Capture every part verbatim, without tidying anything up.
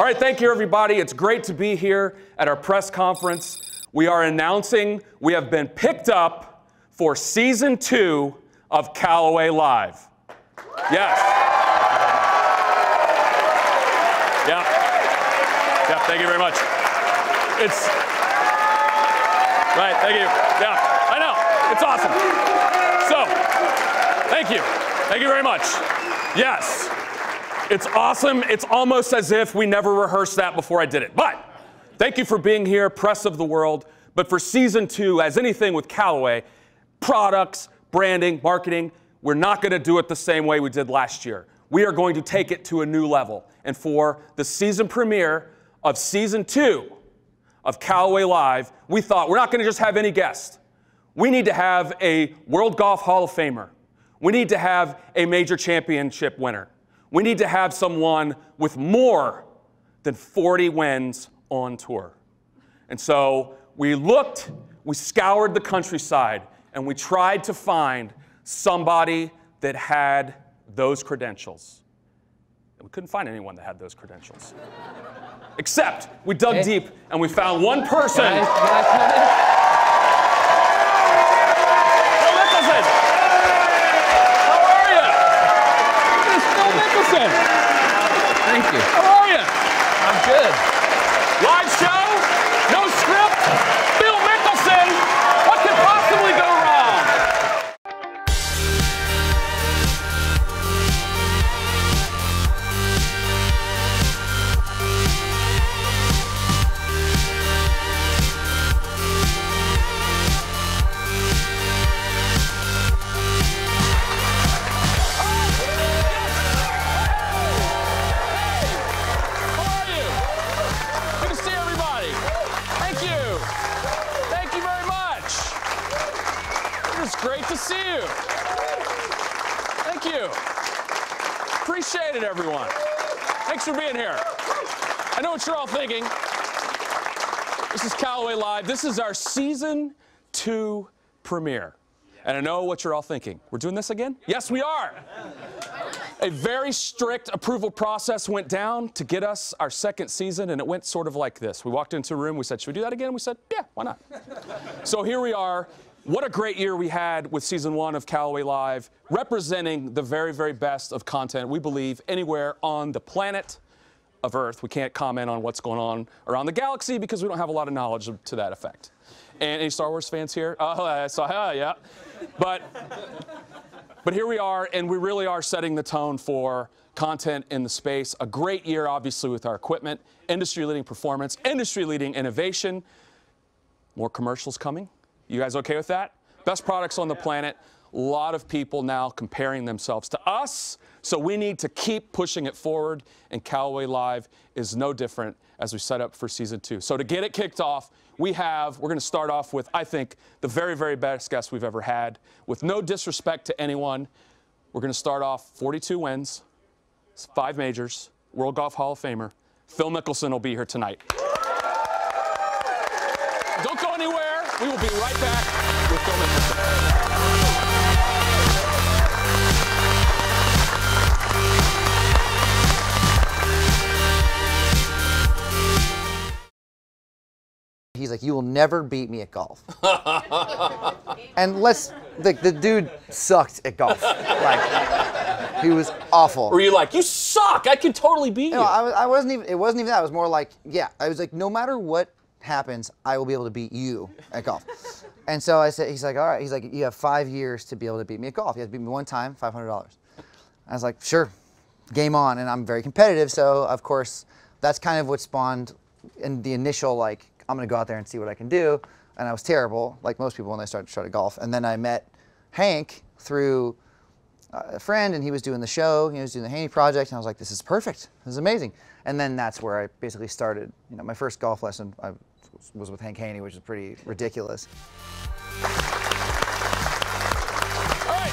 All right, thank you, everybody. It's great to be here at our press conference. We are announcing we have been picked up for season two of Callaway Live. Yes. Yeah. Yeah, thank you very much. It's... Right, thank you. Yeah, I know. It's awesome. So, thank you. Thank you very much. Yes. It's awesome. It's almost as if we never rehearsed that before I did it. But thank you for being here, press of the world. But for season two, as anything with Callaway, products, branding, marketing, we're not going to do it the same way we did last year. We are going to take it to a new level. And for the season premiere of season two of Callaway Live, we thought we're not going to just have any guest. We need to have a World Golf Hall of Famer. We need to have a major championship winner. We need to have someone with more than forty wins on tour. And so we looked, we scoured the countryside, and we tried to find somebody that had those credentials. And we couldn't find anyone that had those credentials. Except we dug hey. deep, and we found one person. Can I, can I Thank you. How are you? I'm good. Live show, no script, Phil Mickelson. What could possibly go wrong? Everyone. Thanks for being here. I know what you're all thinking. This is Callaway Live. This is our season two premiere. And I know what you're all thinking. We're doing this again? Yes, we are. A very strict approval process went down to get us our second season, and it went sort of like this. We walked into a room, we said, should we do that again? We said, yeah, why not? So here we are. What a great year we had with season one of Callaway Live, representing the very, very best of content we believe anywhere on the planet of Earth. We can't comment on what's going on around the galaxy because we don't have a lot of knowledge to that effect. And any Star Wars fans here? Oh, I saw, oh, yeah. But, but here we are, and we really are setting the tone for content in the space. A great year, obviously, with our equipment, industry-leading performance, industry-leading innovation. More commercials coming. You guys okay with that? Best products on the planet. A lot of people now comparing themselves to us, so we need to keep pushing it forward, and Callaway Live is no different as we set up for season two. So to get it kicked off, we have, we're gonna start off with, I think, the very, very best guest we've ever had. With no disrespect to anyone, we're gonna start off forty-two wins, five majors, World Golf Hall of Famer. Phil Mickelson will be here tonight. Don't go anywhere. We will be right back with Phil Mickelson. He's like, you will never beat me at golf. Unless the, the dude sucked at golf. Like, he was awful. Were you like, you suck, I can totally beat you? No, I, I wasn't even, it wasn't even that. It was more like, yeah, I was like, no matter what happens, I will be able to beat you at golf. And so I said, he's like, all right, he's like, you have five years to be able to beat me at golf. You have to beat me one time, five hundred dollars. I was like, sure, game on. And I'm very competitive, so of course, that's kind of what spawned in the initial, like, I'm gonna go out there and see what I can do. And I was terrible, like most people when I started to start golf. And then I met Hank through a friend, and he was doing the show, he was doing the Haney Project, and I was like, this is perfect, this is amazing. And then that's where I basically started, you know, my first golf lesson, I was with Hank Haney, which is pretty ridiculous. All right.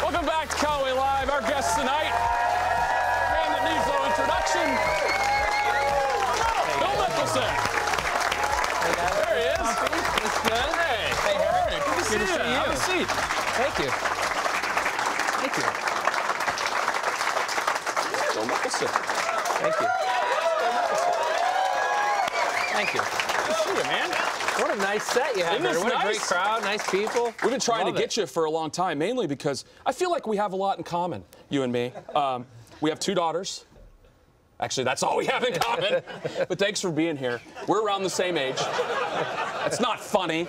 Welcome back to Callaway Live. Our guest tonight, man that needs no introduction, Phil Mickelson. There he is. That's good. Hey. Hey, Eric. Good to see you. Have a seat. Thank you. Thank you. Phil Mickelson. Thank you. Thank you. Good to see you, man. What a nice set you have there. What nice? a great crowd, nice people. We've been trying Love to get it. you for a long time, mainly because I feel like we have a lot in common, you and me. Um, we have two daughters. Actually, that's all we have in common. But thanks for being here. We're around the same age. It's not funny.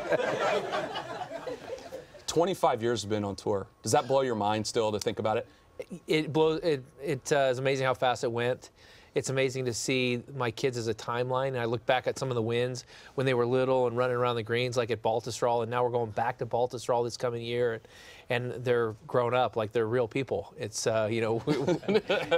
twenty-five years have been on tour. Does that blow your mind still to think about it? It blows. It, it uh, is amazing how fast it went. It's amazing to see my kids as a timeline. And I look back at some of the wins when they were little and running around the greens, like at Baltusrol, and now we're going back to Baltusrol this coming year, and they're grown up, like they're real people. It's uh, you know,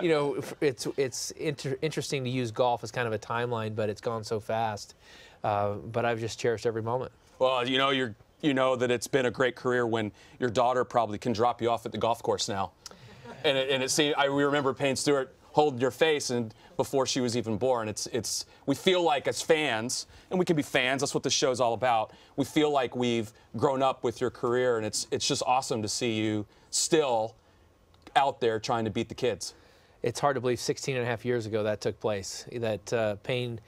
you know, it's it's inter interesting to use golf as kind of a timeline, but it's gone so fast. Uh, but I've just cherished every moment. Well, you know, you're you know that it's been a great career when your daughter probably can drop you off at the golf course now. And it, and it seemed, I we remember Payne Stewart hold your face and before she was even born. It's, it's, we feel like as fans, and we can be fans, that's what this show's all about, we feel like we've grown up with your career, and it's, it's just awesome to see you still out there trying to beat the kids. It's hard to believe sixteen and a half years ago that took place, that uh, Payne,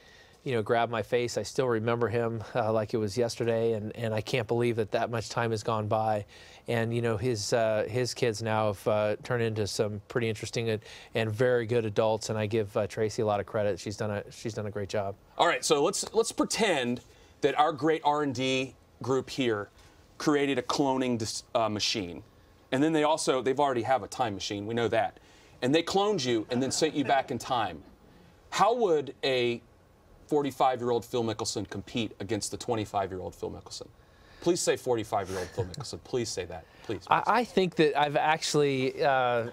you know, grabbed my face. I still remember him uh, like it was yesterday, and, and I can't believe that that much time has gone by. And, you know, his uh, his kids now have uh, turned into some pretty interesting and, and very good adults, and I give uh, Tracy a lot of credit. She's done a, she's done a great job. All right, so let's, let's pretend that our great R and D group here created a cloning dis uh, machine. And then they also, they've already have a time machine, we know that. And they cloned you and then sent you back in time. How would a forty-five-year-old Phil Mickelson compete against the twenty-five-year-old Phil Mickelson? Please say forty-five-year-old Phil Mickelson. Please say that. Please. please. I, I think that I've actually, uh,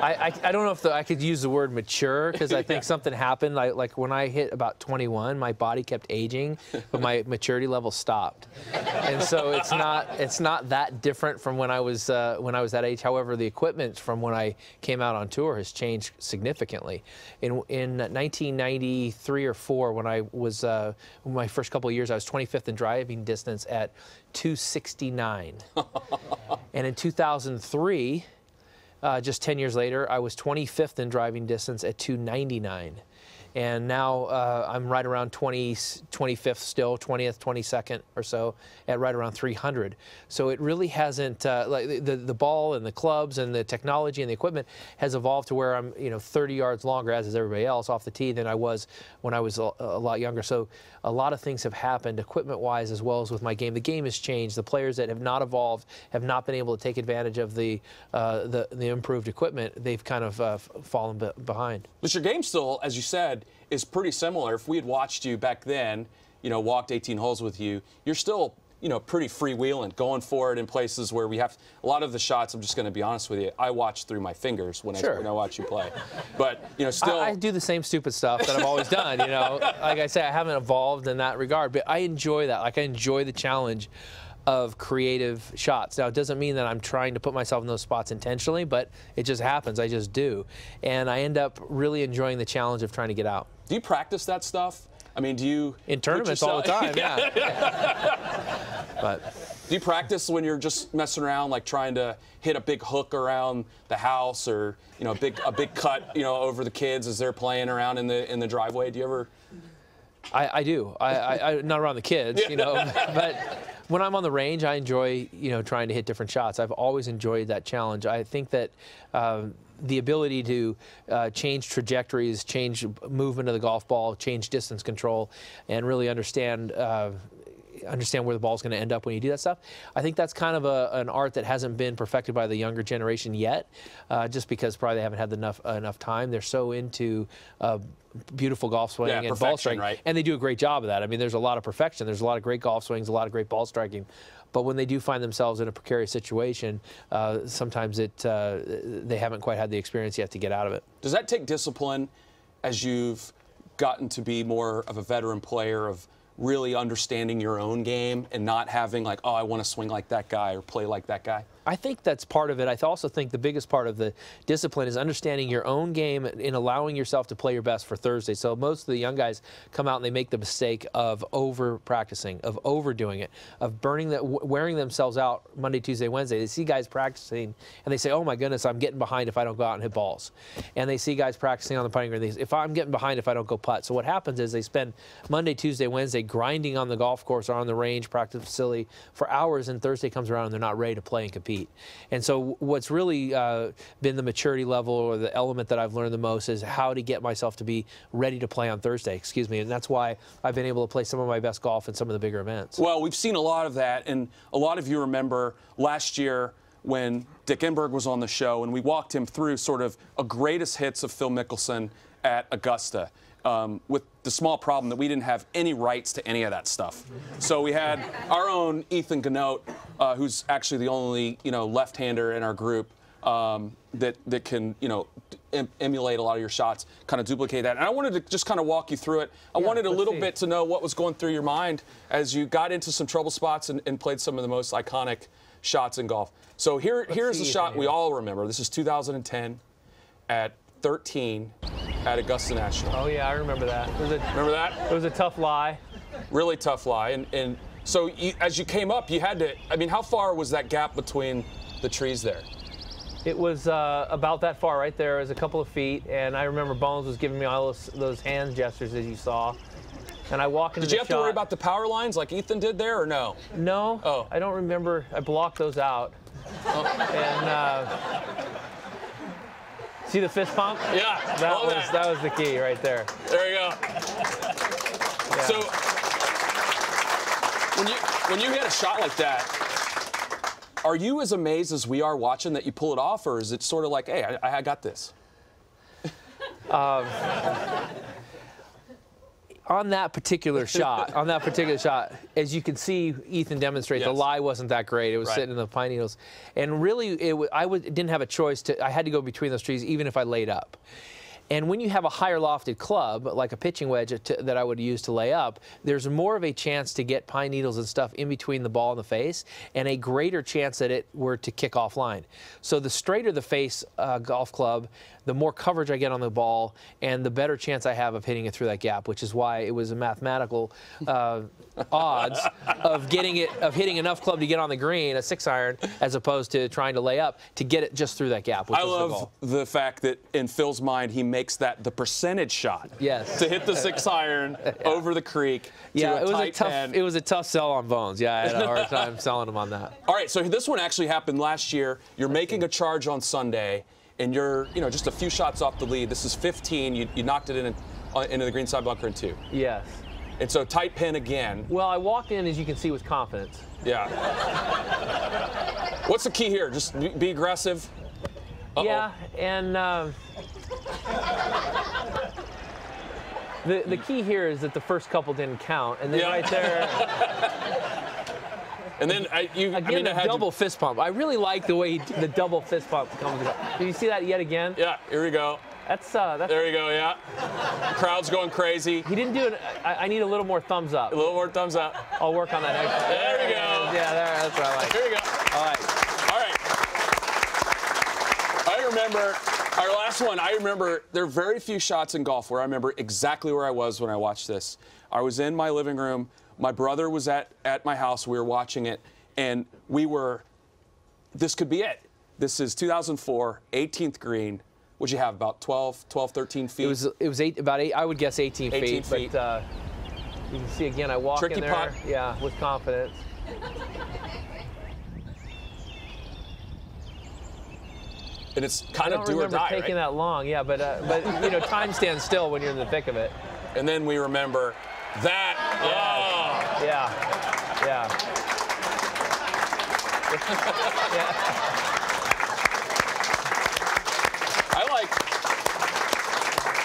I, I, I don't know if the, I could use the word mature, because I think yeah. something happened. I, like when I hit about twenty-one, my body kept aging, but my maturity level stopped. And so it's not, it's not that different from when I was uh, when I was that age. However, the equipment from when I came out on tour has changed significantly. In in nineteen ninety-three or four, when I was uh, my first couple of years, I was twenty-fifth in driving distance at two sixty-nine. And in two thousand three, uh, just ten years later, I was twenty-fifth in driving distance at two ninety-nine. And now uh, I'm right around twenty, twenty-fifth still, twentieth, twenty-second or so, at right around three hundred. So it really hasn't, uh, like the, the ball and the clubs and the technology and the equipment has evolved to where I'm, you know, thirty yards longer, as is everybody else, off the tee than I was when I was a, a lot younger. So a lot of things have happened equipment-wise as well as with my game. The game has changed. The players that have not evolved have not been able to take advantage of the, uh, the, the improved equipment. They've kind of uh, fallen be behind. But your game still, as you said, is pretty similar. If we had watched you back then, you know, walked eighteen holes with you, you're still, you know, pretty freewheeling, going forward in places where we have a lot of the shots. I'm just going to be honest with you. I watch through my fingers when, sure. I, when I watch you play, but you know, still I, I do the same stupid stuff that I've always done. You know, like I say, I haven't evolved in that regard, but I enjoy that. Like I enjoy the challenge of creative shots. Now, it doesn't mean that I'm trying to put myself in those spots intentionally, but it just happens. I just do. And I end up really enjoying the challenge of trying to get out. Do you practice that stuff? I mean, do you... In tournaments all the time, yeah. yeah. But do you practice when you're just messing around, like trying to hit a big hook around the house, or, you know, a big, a big cut, you know, over the kids as they're playing around in the, in the driveway? Do you ever... I, I do. I, I, I not around the kids, you know, but when I'm on the range, I enjoy, you know, trying to hit different shots. I've always enjoyed that challenge. I think that um, the ability to uh, change trajectories, change movement of the golf ball, change distance control, and really understand uh, understand where the ball's going to end up when you do that stuff. I think that's kind of a, an art that hasn't been perfected by the younger generation yet, uh, just because probably they haven't had enough uh, enough time. They're so into uh, beautiful golf swing yeah, and ball striking, right? And they do a great job of that. I mean, there's a lot of perfection. There's a lot of great golf swings, a lot of great ball striking. But when they do find themselves in a precarious situation, uh, sometimes it uh, they haven't quite had the experience yet to get out of it. Does that take discipline as you've gotten to be more of a veteran player, of really understanding your own game and not having like, oh, I want to swing like that guy or play like that guy? I think that's part of it. I also think the biggest part of the discipline is understanding your own game and allowing yourself to play your best for Thursday. So most of the young guys come out and they make the mistake of over-practicing, of overdoing it, of burning that, wearing themselves out Monday, Tuesday, Wednesday. They see guys practicing and they say, oh my goodness, I'm getting behind if I don't go out and hit balls. And they see guys practicing on the putting green, they say, if I'm getting behind if I don't go putt. So what happens is they spend Monday, Tuesday, Wednesday grinding on the golf course or on the range, practice facility for hours, and Thursday comes around and they're not ready to play and compete. And so what's really uh, been the maturity level or the element that I've learned the most is how to get myself to be ready to play on Thursday, excuse me. And that's why I've been able to play some of my best golf in some of the bigger events. Well, we've seen a lot of that, and a lot of you remember last year when Dick Enberg was on the show and we walked him through sort of a greatest hits of Phil Mickelson at Augusta. Um, with the small problem that we didn't have any rights to any of that stuff. So we had our own Ethan Ganote, uh, who's actually the only, you know, left-hander in our group um, that, that can, you know, em emulate a lot of your shots, kind of duplicate that. And I wanted to just kind of walk you through it. I yeah, wanted a little see. bit to know what was going through your mind as you got into some trouble spots and, and played some of the most iconic shots in golf. So here, here's the shot here. we all remember. This is two thousand ten at thirteen. At Augusta National. Oh yeah, I remember that. It was a, remember that? It was a tough lie. Really tough lie. And, and so you, as you came up, you had to, I mean, how far was that gap between the trees there? It was uh, about that far right there. It was a couple of feet. And I remember Bones was giving me all those, those hand gestures as you saw. And I walk into the shot. Did you have to worry about the power lines like Ethan did there or no? No, oh. I don't remember. I blocked those out. Oh. And, uh, see the fist pump? Yeah. That was that. that was the key right there. There you go. Yeah. So when you when you hit a shot like that, are you as amazed as we are watching that you pull it off, or is it sort of like, hey, I, I got this? Um, on that particular shot, on that particular shot, as you can see, Ethan demonstrates yes. the lie wasn't that great. It was right. sitting in the pine needles, and really, it w I w didn't have a choice to. I had to go between those trees, even if I laid up. And when you have a higher lofted club, like a pitching wedge to, that I would use to lay up, there's more of a chance to get pine needles and stuff in between the ball and the face, and a greater chance that it were to kick offline. So the straighter the face uh, golf club, the more coverage I get on the ball, and the better chance I have of hitting it through that gap, which is why it was a mathematical uh, odds of getting it, of hitting enough club to get on the green, a six iron, as opposed to trying to lay up to get it just through that gap. Which I love the, goal. the fact that in Phil's mind he makes that the percentage shot. Yes. To hit the six iron yeah. over the creek. Yeah, to a it was tight a tough. End. It was a tough sell on Bones. Yeah, I had a hard time selling him on that. All right, so this one actually happened last year. You're making a charge on Sunday. And you're, you know, just a few shots off the lead. This is fifteen. You, you knocked it in and, uh, into the green side bunker in two. Yes. And so tight pin again. Well, I walked in, as you can see, with confidence. Yeah. What's the key here? Just be, be aggressive. Uh-oh. Yeah, and um, the the key here is that the first couple didn't count, and then yeah. right there. And then I, you, again, I mean, the I double you... fist pump. I really like the way he, the double fist pump comes up. Did you see that yet again? Yeah, here we go. That's uh. That's... There you go. Yeah. Crowd's going crazy. He didn't do it. I, I need a little more thumbs up. A little more thumbs up. I'll work on that next time. There we go. Yeah, there, that's what I like. Here we go. All right. All right. I remember our last one. I remember there are very few shots in golf where I remember exactly where I was when I watched this. I was in my living room. My brother was at, at my house. We were watching it, and we were, this could be it. This is two thousand four, eighteenth green. What'd you have, about twelve, thirteen feet? It was, it was eight, about eight, I would guess eighteen, eighteen feet. feet. But uh, you can see again, I walk Tricky in there, putt. yeah, with confidence. And it's kind I of do or die, I don't remember taking right? that long, yeah, but, uh, but you know, time stands still when you're in the thick of it. And then we remember that. Yeah. Oh. Yeah, yeah. yeah. I like,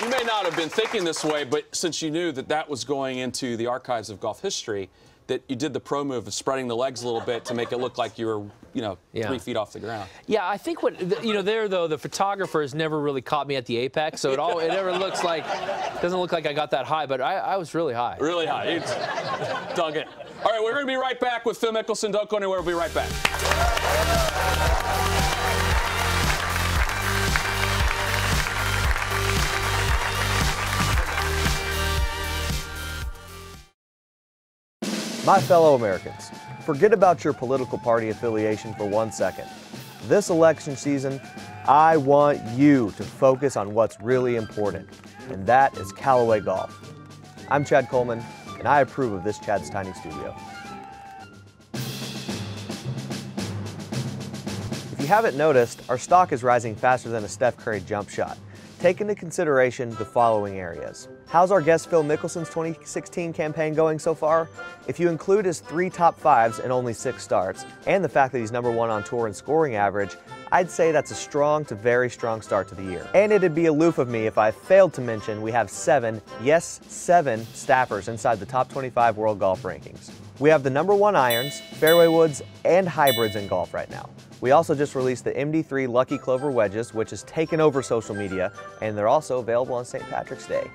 you may not have been thinking this way, but since you knew that that was going into the archives of golf history, that you did the pro move of spreading the legs a little bit to make it look like you were, you know, yeah. three feet off the ground. Yeah, I think what, you know, there though, the photographer has never really caught me at the apex, so it all it never looks like, doesn't look like I got that high, but I, I was really high. Really high. Dug it. All right, we're going to be right back with Phil Mickelson. Don't go anywhere. We'll be right back. My fellow Americans, forget about your political party affiliation for one second. This election season, I want you to focus on what's really important, and that is Callaway Golf. I'm Chad Coleman, and I approve of this Chad's Tiny Studio. If you haven't noticed, our stock is rising faster than a Steph Curry jump shot. Take into consideration the following areas. How's our guest Phil Mickelson's twenty sixteen campaign going so far? If you include his three top fives and only six starts, and the fact that he's number one on tour in scoring average, I'd say that's a strong to very strong start to the year. And it'd be aloof of me if I failed to mention we have seven, yes, seven staffers inside the top twenty-five world golf rankings. We have the number one irons, fairway woods, and hybrids in golf right now. We also just released the M D three Lucky Clover wedges, which has taken over social media, and they're also available on Saint Patrick's Day.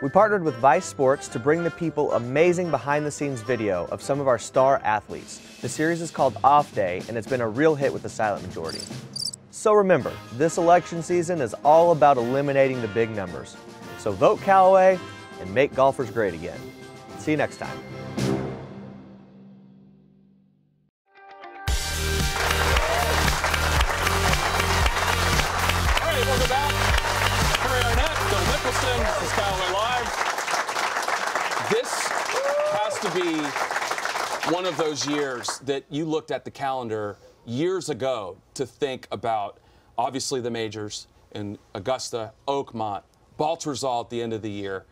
We partnered with Vice Sports to bring the people amazing behind-the-scenes video of some of our star athletes. The series is called Off Day, and it's been a real hit with the silent majority. So remember, this election season is all about eliminating the big numbers. So vote Callaway and make golfers great again. See you next time. One of those years that you looked at the calendar years ago to think about, obviously, the majors in Augusta, Oakmont, Baltusrol at the end of the year,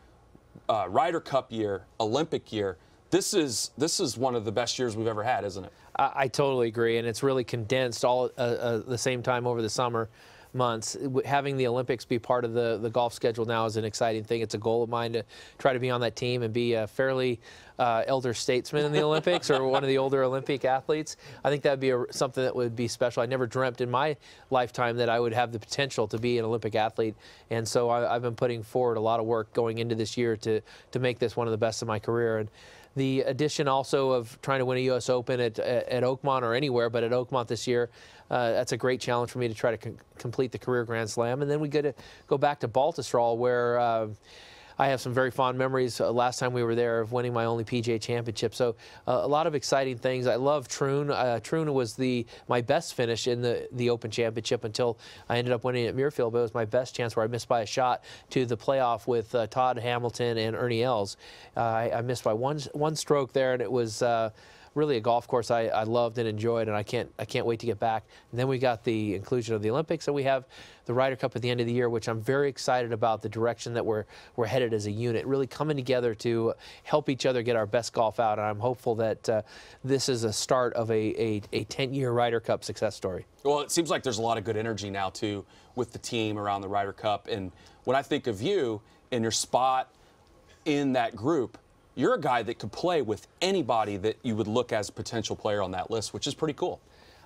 uh, Ryder Cup year, Olympic year. This is this is one of the best years we've ever had, isn't it? I, I totally agree, and it's really condensed all at uh, uh, the same time over the summer months. Having the Olympics be part of the, the golf schedule now is an exciting thing. It's a goal of mine to try to be on that team and be a fairly uh, elder statesman in the Olympics or one of the older Olympic athletes. I think that would be a, something that would be special. I never dreamt in my lifetime that I would have the potential to be an Olympic athlete. And so I, I've been putting forward a lot of work going into this year to, to make this one of the best of my career. And the addition also of trying to win a U S Open at, at, at Oakmont or anywhere, but at Oakmont this year, uh, that's a great challenge for me to try to com complete the career Grand Slam. And then we get to go back to Baltusrol, where uh, I have some very fond memories uh, last time we were there of winning my only P G A championship. So uh, a lot of exciting things. I love Troon. Uh, Troon was the my best finish in the, the Open Championship until I ended up winning at Muirfield, but it was my best chance where I missed by a shot to the playoff with uh, Todd Hamilton and Ernie Els. Uh, I, I missed by one, one stroke there, and it was uh, really a golf course I, I loved and enjoyed, and I can't I can't wait to get back. And then we got the inclusion of the Olympics, and we have the Ryder Cup at the end of the year, which I'm very excited about the direction that we're we're headed as a unit, really coming together to help each other get our best golf out. And I'm hopeful that uh, this is a start of a ten-year Ryder Cup success story. Well, it seems like there's a lot of good energy now too with the team around the Ryder Cup. And when I think of you and your spot in that group, you're a guy that could play with anybody that you would look as a potential player on that list, which is pretty cool.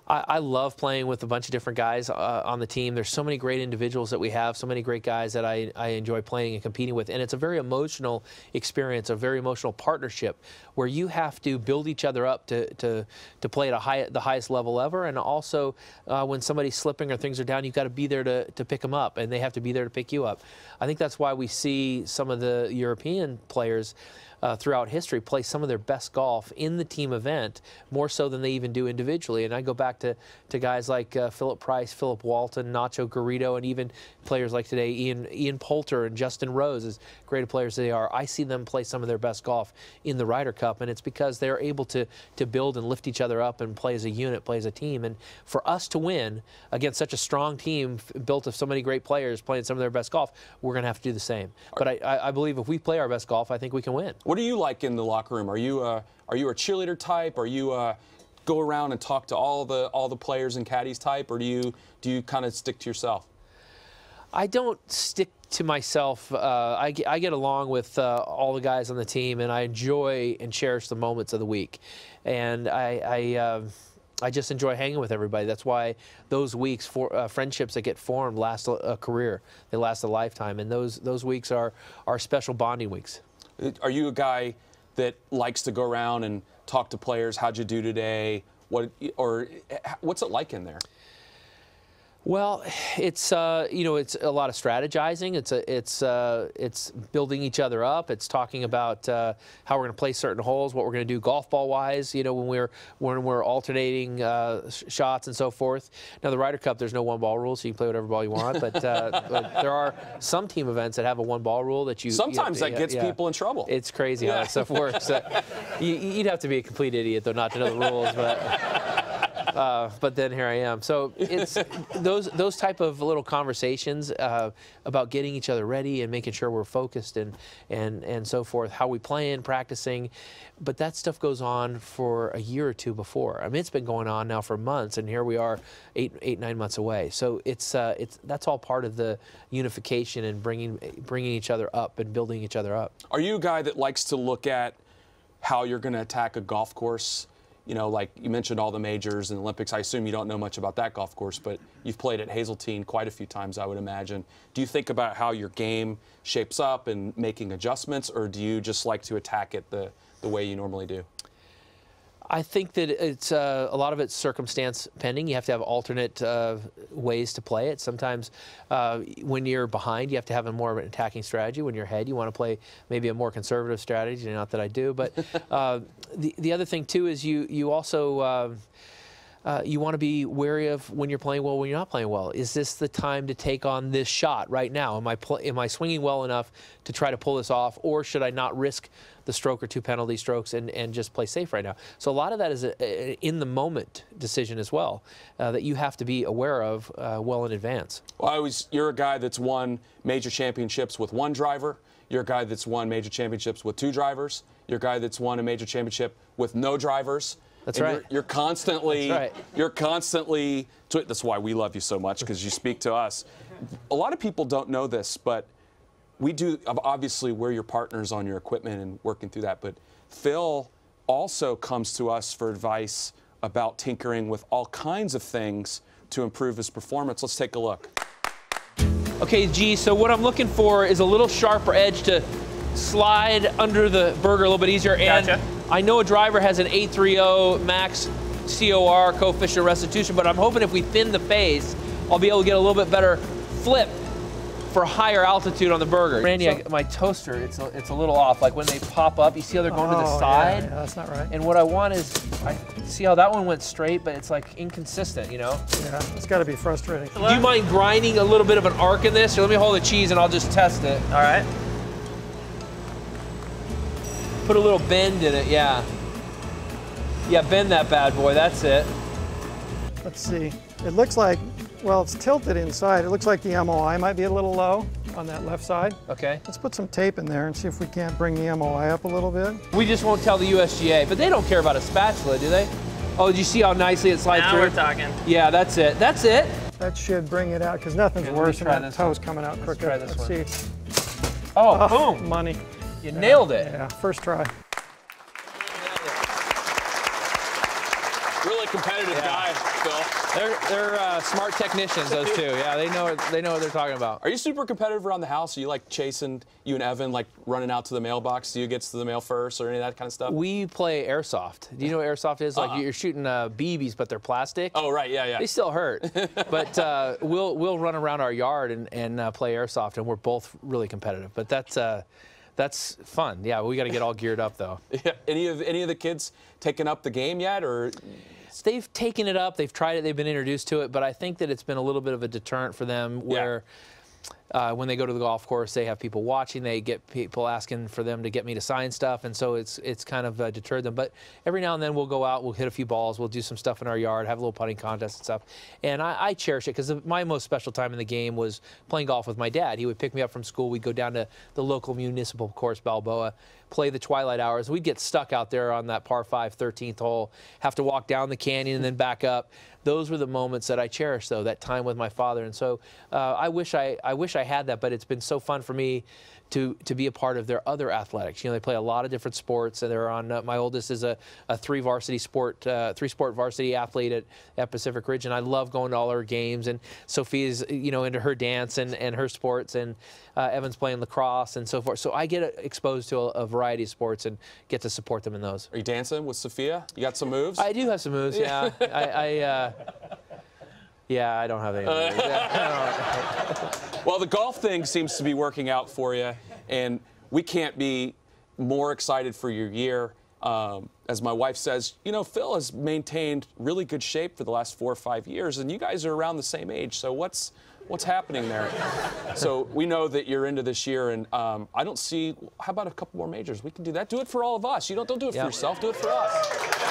I, I love playing with a bunch of different guys uh, on the team. There's so many great individuals that we have, so many great guys that I, I enjoy playing and competing with. And it's a very emotional experience, a very emotional partnership where you have to build each other up to, to, to play at a high, the highest level ever. And also uh, when somebody's slipping or things are down, you've got to be there to, to pick them up, and they have to be there to pick you up. I think that's why we see some of the European players Uh, throughout history play some of their best golf in the team event, more so than they even do individually. And I go back to, to guys like uh, Philip Price, Philip Walton, Nacho Garrido, and even players like today, Ian, Ian Poulter and Justin Rose, as great players as they are. I see them play some of their best golf in the Ryder Cup, and it's because they're able to, to build and lift each other up and play as a unit, play as a team. And for us to win against such a strong team built of so many great players playing some of their best golf, we're going to have to do the same. But I, I, I believe if we play our best golf, I think we can win. What are you like in the locker room? Are you uh, are you a cheerleader type? Are you uh, go around and talk to all the all the players and caddies type, or do you do you kind of stick to yourself? I don't stick to myself. Uh, I, I get along with uh, all the guys on the team, and I enjoy and cherish the moments of the week, and I. I uh, I just enjoy hanging with everybody. That's why those weeks, for uh, friendships that get formed last a, a career. They last a lifetime, and those those weeks are are special bonding weeks. Are you a guy that likes to go around and talk to players? How'd you do today? What or what's it like in there? Well, it's uh, you know, it's a lot of strategizing. It's a, it's uh, it's building each other up. It's talking about uh, how we're going to play certain holes, what we're going to do golf ball wise. You know, when we're when we're alternating uh, sh shots and so forth. Now the Ryder Cup, there's no one ball rule, so you can play whatever ball you want. But, uh, but there are some team events that have a one ball rule that you sometimes you know, that yeah, gets yeah. people in trouble. It's crazy yeah. how that stuff works. uh, you, you'd have to be a complete idiot though not to know the rules, but. Uh, but then here I am. So it's those those type of little conversations uh, about getting each other ready and making sure we're focused and and and so forth. How we plan, practicing, but that stuff goes on for a year or two before. I mean, it's been going on now for months, and here we are, eight eight nine months away. So it's uh, it's that's all part of the unification and bringing bringing each other up and building each other up. Are you a guy that likes to look at how you're going to attack a golf course? You know, like you mentioned all the majors and Olympics. I assume you don't know much about that golf course, but you've played at Hazeltine quite a few times, I would imagine. Do you think about how your game shapes up and making adjustments, or do you just like to attack it the, the way you normally do? I think that it's uh, a lot of it's circumstance pending. You have to have alternate uh, ways to play it. Sometimes uh, when you're behind, you have to have a more of an attacking strategy. When you're ahead, you want to play maybe a more conservative strategy. Not that I do, but uh, the the other thing too is you you also. Uh, Uh, you want to be wary of when you're playing well, when you're not playing well. Is this the time to take on this shot right now? Am I pl am I swinging well enough to try to pull this off, or should I not risk the stroke or two penalty strokes and, and just play safe right now? So a lot of that is an in-the-moment decision as well uh, that you have to be aware of uh, well in advance. Well, I always, you're a guy that's won major championships with one driver. You're a guy that's won major championships with two drivers. You're a guy that's won a major championship with no drivers. That's and right. You're, you're constantly, that's right. you're constantly. That's why we love you so much, because you speak to us. A lot of people don't know this, but we do. Obviously, we're your partners on your equipment and working through that. But Phil also comes to us for advice about tinkering with all kinds of things to improve his performance. Let's take a look. Okay, G. So what I'm looking for is a little sharper edge to slide under the burger a little bit easier. And gotcha. I know a driver has an eight three zero max C O R, coefficient of restitution, but I'm hoping if we thin the face, I'll be able to get a little bit better flip for higher altitude on the burger. Randy, so, I, my toaster, it's a, it's a little off. Like when they pop up, you see how they're going oh, to the side? Yeah, yeah, that's not right. And what I want is, I see how that one went straight, but it's like inconsistent, you know? Yeah, it's gotta be frustrating. Do you mind grinding a little bit of an arc in this? Or let me hold the cheese and I'll just test it. All right. Put a little bend in it, yeah. Yeah, bend that bad boy, that's it. Let's see. It looks like, well, it's tilted inside. It looks like the M O I might be a little low on that left side. Okay. Let's put some tape in there and see if we can't bring the M O I up a little bit. We just won't tell the U S G A, but they don't care about a spatula, do they? Oh, did you see how nicely it slides now through? Now we're talking. Yeah, that's it, that's it. That should bring it out, because nothing's okay, worse than that toe's one. coming out let's crooked. Try this let's one. see. Oh, oh, boom. Money. You yeah, nailed it. Yeah, first try. Really competitive yeah. guy, Phil. They're they're uh, smart technicians, those two. Yeah, they know they know what they're talking about. Are you super competitive around the house? Are you like chasing you and Evan, like running out to the mailbox? Do you get to the mail first or any of that kind of stuff? We play airsoft. Do you know what airsoft is? Uh-uh. Like you're shooting uh, B Bs, but they're plastic. Oh right, yeah, yeah. They still hurt, but uh, we'll we'll run around our yard and and uh, play airsoft, and we're both really competitive. But that's. Uh, That's fun. Yeah, we got to get all geared up though. Yeah. Any of any of the kids taking up the game yet, or? They've taken it up. They've tried it. They've been introduced to it. But I think that it's been a little bit of a deterrent for them, where yeah. uh, when they go to the golf course, they have people watching. They get people asking for them to get me to sign stuff, and so it's it's kind of uh, deterred them. But every now and then we'll go out, we'll hit a few balls, we'll do some stuff in our yard, have a little putting contest and stuff. And I, I cherish it, because my most special time in the game was playing golf with my dad. He would pick me up from school. We'd go down to the local municipal course, Balboa, play the twilight hours. We'd get stuck out there on that par five, thirteenth hole, have to walk down the canyon and then back up. Those were the moments that I cherish, though, that time with my father. And so uh, I wish I, I wish I had that, but it's been so fun for me to to be a part of their other athletics. You know, they play a lot of different sports, and they're on. Uh, my oldest is a, a three varsity sport, uh, three sport varsity athlete at, at Pacific Ridge, and I love going to all her games. And Sophia's, you know, into her dance and and her sports, and uh, Evan's playing lacrosse and so forth. So I get exposed to a, a variety of sports and get to support them in those. Are you dancing with Sophia? You got some moves? I do have some moves. Yeah, I. I uh, Yeah, I don't have any. Uh, well, the golf thing seems to be working out for you, and we can't be more excited for your year. Um, as my wife says, you know, Phil has maintained really good shape for the last four or five years, and you guys are around the same age, so what's what's happening there? So we know that you're into this year, and um, I don't see, how about a couple more majors? We can do that. Do it for all of us. You don't, don't do it yeah. for yourself. Do it for us.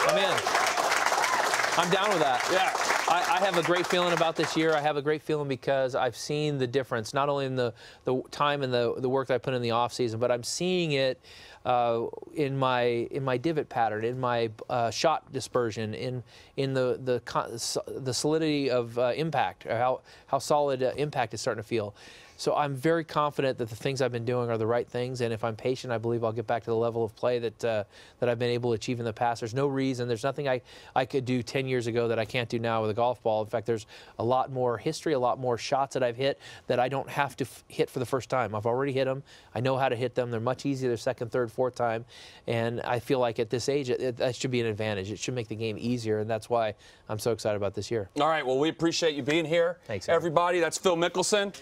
I'm in. I'm down with that. Yeah. I, I have a great feeling about this year. I have a great feeling because I've seen the difference, not only in the, the time and the, the work that I put in the off season, but I'm seeing it uh, in my in my divot pattern, in my uh, shot dispersion, in in the the the solidity of uh, impact, or how how solid uh, impact is starting to feel. So I'm very confident that the things I've been doing are the right things, and if I'm patient, I believe I'll get back to the level of play that uh, that I've been able to achieve in the past. There's no reason, there's nothing I, I could do ten years ago that I can't do now with a golf ball. In fact, there's a lot more history, a lot more shots that I've hit that I don't have to f hit for the first time. I've already hit them. I know how to hit them. They're much easier the second, third, fourth time, and I feel like at this age, it, it, that should be an advantage. It should make the game easier, and that's why I'm so excited about this year. All right, well, we appreciate you being here. Thanks, Evan. Everybody. That's Phil Mickelson.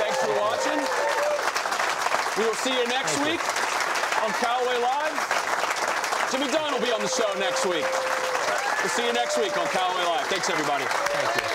Thanks for watching. We will see you next week on Callaway Live. Jim McDonald will be on the show next week. We'll see you next week on Callaway Live. Thanks, everybody. Thank you.